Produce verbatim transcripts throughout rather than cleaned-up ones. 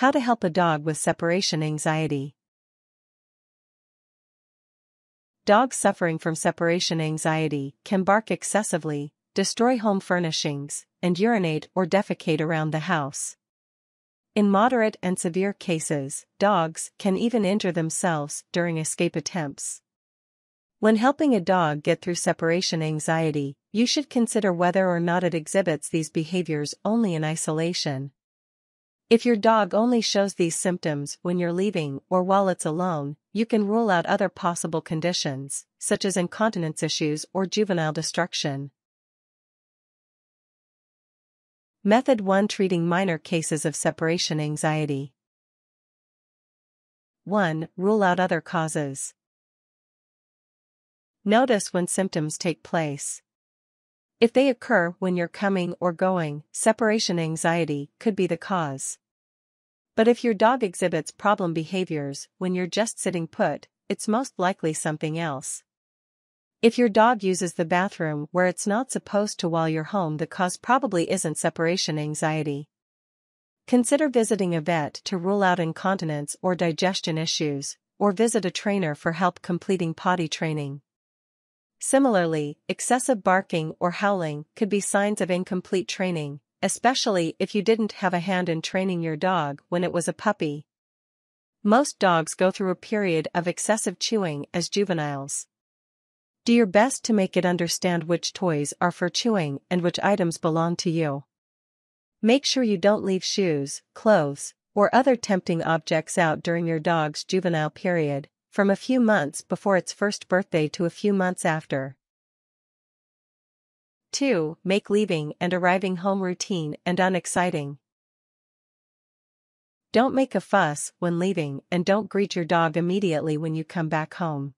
How to help a dog with separation anxiety. Dogs suffering from separation anxiety can bark excessively, destroy home furnishings, and urinate or defecate around the house. In moderate and severe cases, dogs can even injure themselves during escape attempts. When helping a dog get through separation anxiety, you should consider whether or not it exhibits these behaviors only in isolation. If your dog only shows these symptoms when you're leaving or while it's alone, you can rule out other possible conditions, such as incontinence issues or juvenile destruction. Method one Treating minor cases of separation anxiety. one Rule out other causes. Notice when symptoms take place. If they occur when you're coming or going, separation anxiety could be the cause. But if your dog exhibits problem behaviors when you're just sitting put, it's most likely something else. If your dog uses the bathroom where it's not supposed to while you're home, the cause probably isn't separation anxiety. Consider visiting a vet to rule out incontinence or digestion issues, or visit a trainer for help completing potty training. Similarly, excessive barking or howling could be signs of incomplete training, especially if you didn't have a hand in training your dog when it was a puppy. Most dogs go through a period of excessive chewing as juveniles. Do your best to make it understand which toys are for chewing and which items belong to you. Make sure you don't leave shoes, clothes, or other tempting objects out during your dog's juvenile period, from a few months before its first birthday to a few months after. two Make leaving and arriving home routine and unexciting. Don't make a fuss when leaving and don't greet your dog immediately when you come back home.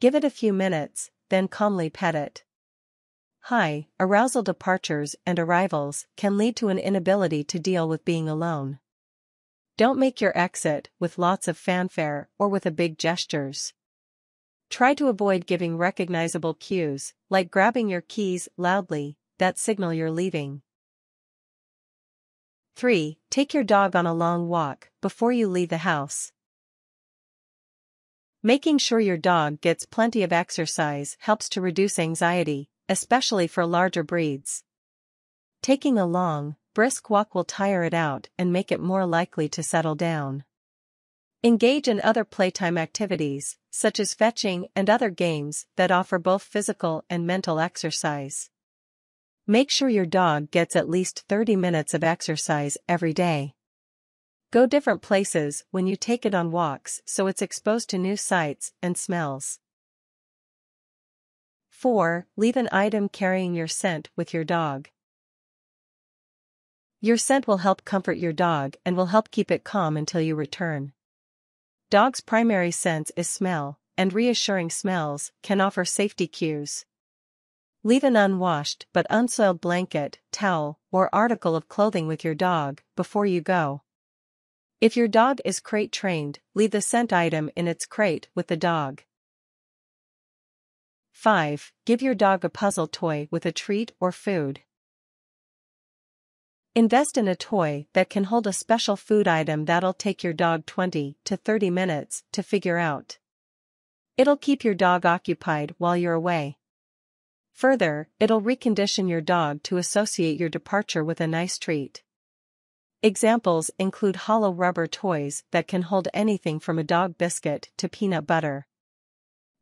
Give it a few minutes, then calmly pet it. High arousal departures and arrivals can lead to an inability to deal with being alone. Don't make your exit with lots of fanfare or with a big gestures. Try to avoid giving recognizable cues, like grabbing your keys loudly, that signal you're leaving. three Take your dog on a long walk before you leave the house. Making sure your dog gets plenty of exercise helps to reduce anxiety, especially for larger breeds. Taking a long, brisk walk will tire it out and make it more likely to settle down. Engage in other playtime activities, such as fetching and other games that offer both physical and mental exercise. Make sure your dog gets at least thirty minutes of exercise every day. Go different places when you take it on walks so it's exposed to new sights and smells. four Leave an item carrying your scent with your dog. Your scent will help comfort your dog and will help keep it calm until you return. Dogs' primary sense is smell, and reassuring smells can offer safety cues. Leave an unwashed but unsoiled blanket, towel, or article of clothing with your dog before you go. If your dog is crate trained, leave the scent item in its crate with the dog. five Give your dog a puzzle toy with a treat or food. Invest in a toy that can hold a special food item that'll take your dog twenty to thirty minutes to figure out. It'll keep your dog occupied while you're away. Further, it'll recondition your dog to associate your departure with a nice treat. Examples include hollow rubber toys that can hold anything from a dog biscuit to peanut butter.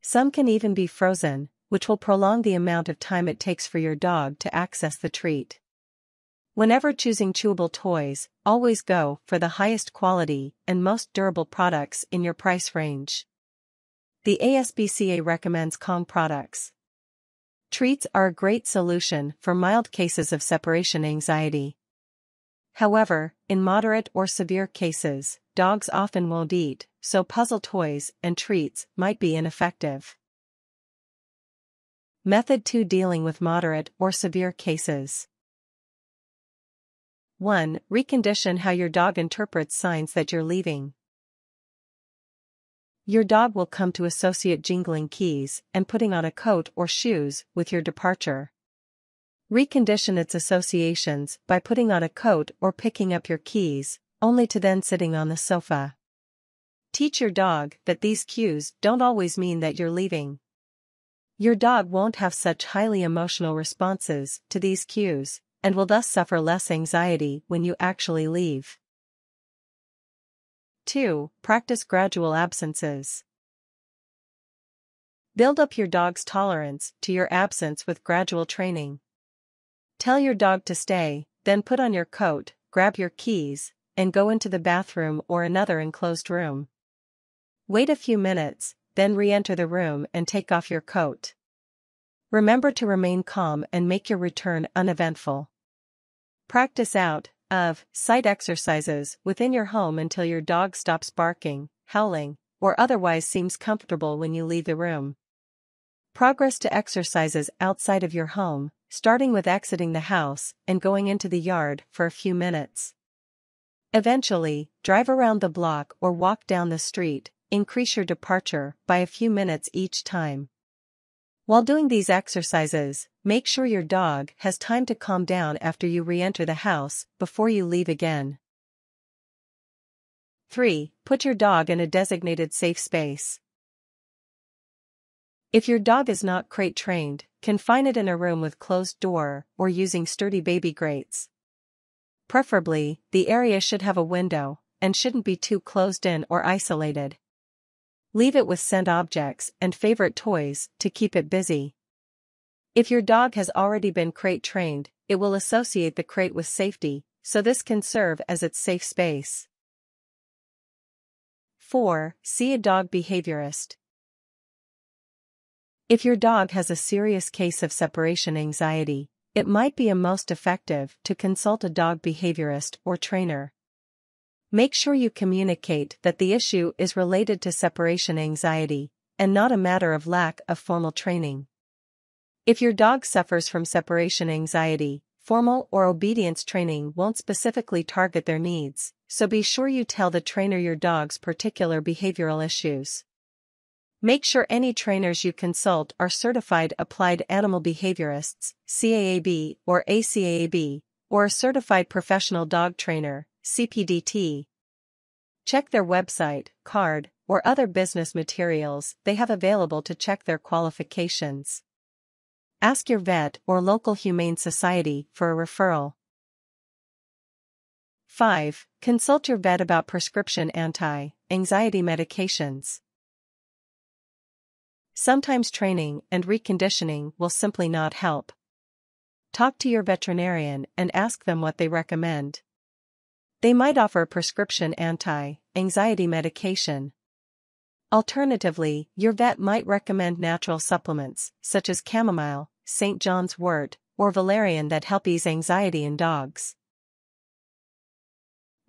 Some can even be frozen, which will prolong the amount of time it takes for your dog to access the treat. Whenever choosing chewable toys, always go for the highest quality and most durable products in your price range. The A S B C A recommends Kong products. Treats are a great solution for mild cases of separation anxiety. However, in moderate or severe cases, dogs often won't eat, so puzzle toys and treats might be ineffective. Method two Dealing with moderate or severe cases. one Recondition how your dog interprets signs that you're leaving. Your dog will come to associate jingling keys and putting on a coat or shoes with your departure. Recondition its associations by putting on a coat or picking up your keys, only to then sitting on the sofa. Teach your dog that these cues don't always mean that you're leaving. Your dog won't have such highly emotional responses to these cues, and will thus suffer less anxiety when you actually leave. two. Practice gradual absences. Build up your dog's tolerance to your absence with gradual training. Tell your dog to stay, then put on your coat, grab your keys, and go into the bathroom or another enclosed room. Wait a few minutes, then re-enter the room and take off your coat. Remember to remain calm and make your return uneventful. Practice out of sight exercises within your home until your dog stops barking, howling, or otherwise seems comfortable when you leave the room. Progress to exercises outside of your home, starting with exiting the house and going into the yard for a few minutes. Eventually, drive around the block or walk down the street. Increase your departure by a few minutes each time. While doing these exercises, make sure your dog has time to calm down after you re-enter the house before you leave again. three. Put your dog in a designated safe space. If your dog is not crate trained, confine it in a room with closed door or using sturdy baby grates. Preferably, the area should have a window and shouldn't be too closed in or isolated. Leave it with scent objects and favorite toys to keep it busy. If your dog has already been crate trained, it will associate the crate with safety, so this can serve as its safe space. four. See a dog behaviorist. If your dog has a serious case of separation anxiety, it might be a most effective to consult a dog behaviorist or trainer. Make sure you communicate that the issue is related to separation anxiety, and not a matter of lack of formal training. If your dog suffers from separation anxiety, formal or obedience training won't specifically target their needs, so be sure you tell the trainer your dog's particular behavioral issues. Make sure any trainers you consult are certified Applied Animal Behaviorists, C A A B or A C A A B, or a certified professional dog trainer, C P D T. Check their website, card, or other business materials they have available to check their qualifications. Ask your vet or local humane society for a referral. five. Consult your vet about prescription anti-anxiety medications. Sometimes training and reconditioning will simply not help. Talk to your veterinarian and ask them what they recommend. They might offer a prescription anti-anxiety medication. Alternatively, your vet might recommend natural supplements, such as chamomile, Saint John's wort, or valerian that help ease anxiety in dogs.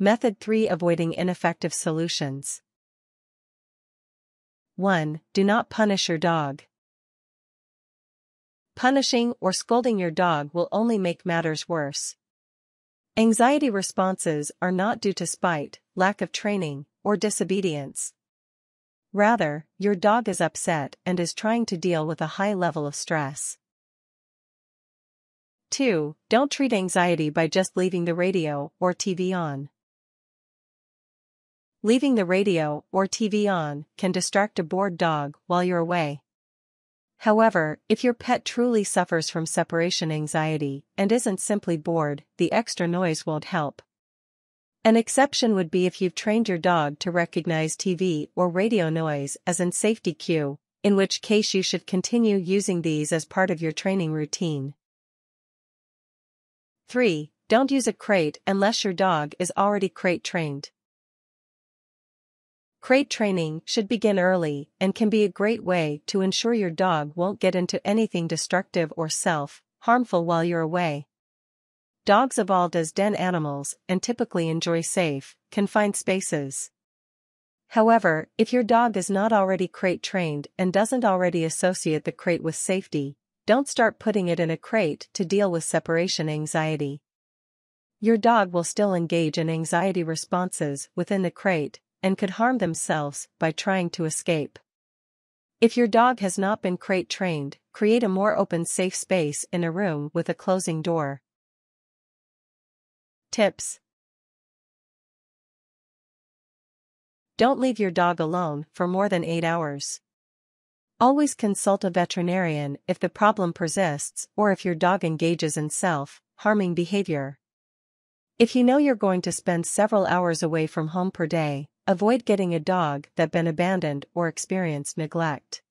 Method three. Avoiding ineffective solutions. one. Do not punish your dog. Punishing or scolding your dog will only make matters worse. Anxiety responses are not due to spite, lack of training, or disobedience. Rather, your dog is upset and is trying to deal with a high level of stress. two. Don't treat anxiety by just leaving the radio or T V on. Leaving the radio or T V on can distract a bored dog while you're away. However, if your pet truly suffers from separation anxiety and isn't simply bored, the extra noise won't help. An exception would be if you've trained your dog to recognize T V or radio noise as a safety cue, in which case you should continue using these as part of your training routine. three. Don't use a crate unless your dog is already crate trained. Crate training should begin early and can be a great way to ensure your dog won't get into anything destructive or self-harmful while you're away. Dogs evolved as den animals and typically enjoy safe, confined spaces. However, if your dog is not already crate trained and doesn't already associate the crate with safety, don't start putting it in a crate to deal with separation anxiety. Your dog will still engage in anxiety responses within the crate, and could harm themselves by trying to escape. If your dog has not been crate trained, create a more open safe space in a room with a closing door. Tips. Don't leave your dog alone for more than eight hours. Always consult a veterinarian if the problem persists or if your dog engages in self-harming behavior. If you know you're going to spend several hours away from home per day, avoid getting a dog that's been abandoned or experienced neglect.